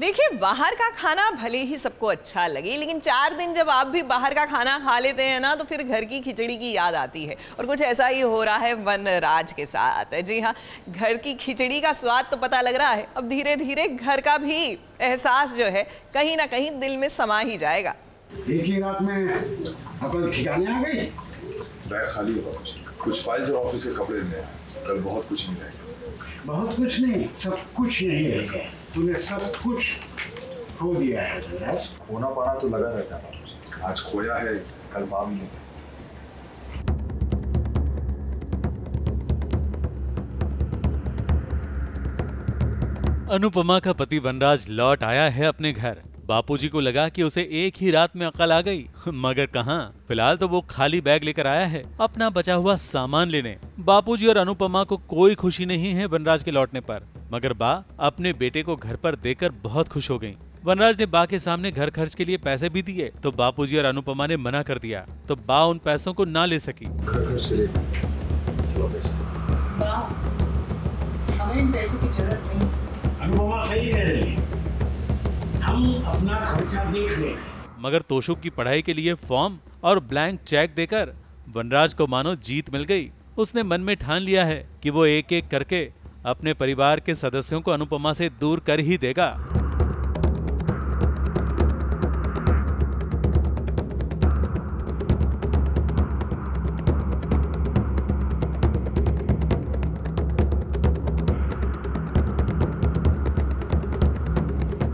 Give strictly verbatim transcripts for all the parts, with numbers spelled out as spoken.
देखिए बाहर का खाना भले ही सबको अच्छा लगे, लेकिन चार दिन जब आप भी बाहर का खाना खा लेते हैं ना तो फिर घर की खिचड़ी की याद आती है। और कुछ ऐसा ही हो रहा है वनराज के साथ। जी हाँ, घर की खिचड़ी का स्वाद तो पता लग रहा है, अब धीरे धीरे घर का भी एहसास जो है कहीं ना कहीं दिल में समा ही जाएगा। एक ही रात में अपन ठिकाने आ गए। बैग खाली होगा, कुछ कुछ फाइल्स और ऑफिस के कपड़े में कल बहुत कुछ नहीं रहेगा। बहुत कुछ नहीं, सब कुछ नहीं रहेगा। तूने सब कुछ खो दिया है वनराज। खोना पाना तो लगा रहता है, आज खोया है कल मामी ने। अनुपमा का पति वनराज लौट आया है अपने घर। बापूजी को लगा कि उसे एक ही रात में अकल आ गई, मगर कहाँ। फिलहाल तो वो खाली बैग लेकर आया है अपना बचा हुआ सामान लेने। बापूजी और अनुपमा को कोई खुशी नहीं है वनराज के लौटने पर, मगर बा अपने बेटे को घर पर देकर बहुत खुश हो गयी। वनराज ने बा के सामने घर खर्च के लिए पैसे भी दिए तो बापूजी और अनुपमा ने मना कर दिया, तो बा उन पैसों को ना ले सकी। अनुपमा सही कह रही है, हम अपना खर्चा देख लें। मगर तोशु की पढ़ाई के लिए फॉर्म और ब्लैंक चेक देकर वनराज को मानो जीत मिल गई। उसने मन में ठान लिया है कि वो एक एक करके अपने परिवार के सदस्यों को अनुपमा से दूर कर ही देगा।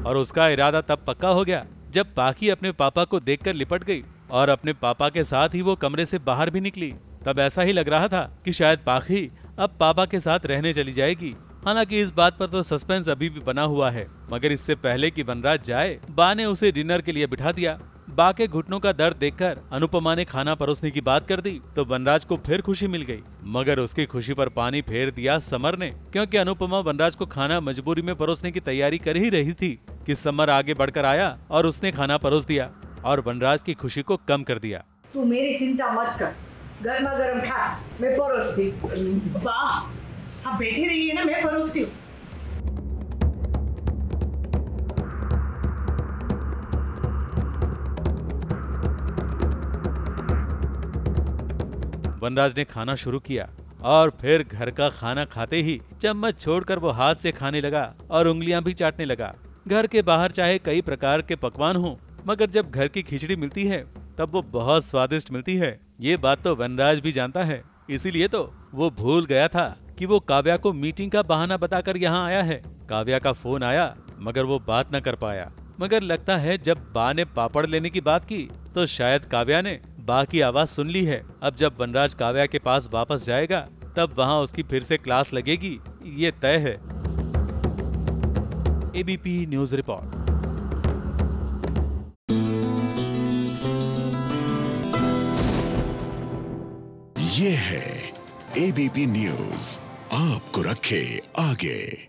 और उसका इरादा तब पक्का हो गया जब पाखी अपने पापा को देखकर लिपट गई और अपने पापा के साथ ही वो कमरे से बाहर भी निकली। तब ऐसा ही लग रहा था कि शायद पाखी अब पापा के साथ रहने चली जाएगी। हालांकि इस बात पर तो सस्पेंस अभी भी बना हुआ है, मगर इससे पहले कि वनराज जाए बा ने उसे डिनर के लिए बिठा दिया। बा के घुटनों का दर्द देखकर अनुपमा ने खाना परोसने की बात कर दी तो वनराज को फिर खुशी मिल गई, मगर उसकी खुशी पर पानी फेर दिया समर ने, क्योंकि अनुपमा वनराज को खाना मजबूरी में परोसने की तैयारी कर ही रही थी कि समर आगे बढ़कर आया और उसने खाना परोस दिया और वनराज की खुशी को कम कर दिया। तू मेरी चिंता मत कर, गर्मा गर्म खा, मैं परोसती। वाह, आप बैठी रहिए ना, मैं परोसती हूँ। वनराज ने खाना शुरू किया और फिर घर का खाना खाते ही चम्मच छोड़कर वो हाथ से खाने लगा और उंगलियां भी चाटने लगा। घर के बाहर चाहे कई प्रकार के पकवान हों, मगर जब घर की खिचड़ी मिलती है तब वो बहुत स्वादिष्ट मिलती है। ये बात तो वनराज भी जानता है, इसीलिए तो वो भूल गया था कि वो काव्या को मीटिंग का बहाना बताकर यहाँ आया है। काव्या का फोन आया मगर वो बात न कर पाया। मगर लगता है जब बा ने पापड़ लेने की बात की तो शायद काव्या ने बा की आवाज सुन ली है। अब जब वनराज काव्या के पास वापस जाएगा तब वहाँ उसकी फिर से क्लास लगेगी, ये तय है। ABP news report. ये है एबीपी न्यूज, आपको रखे आगे।